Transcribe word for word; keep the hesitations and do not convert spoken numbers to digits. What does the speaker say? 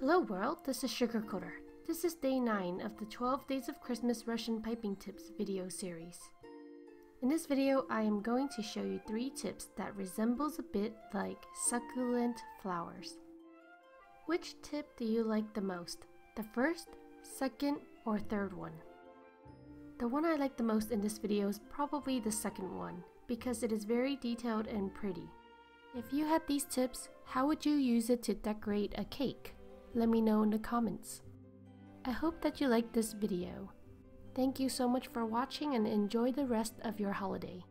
Hello world, this is SugarCoder. This is day nine of the twelve Days of Christmas Russian Piping Tips video series. In this video, I am going to show you three tips that resembles a bit like succulent flowers. Which tip do you like the most? The first, second, or third one? The one I like the most in this video is probably the second one, because it is very detailed and pretty. If you had these tips, how would you use it to decorate a cake? Let me know in the comments. I hope that you liked this video. Thank you so much for watching and enjoy the rest of your holiday.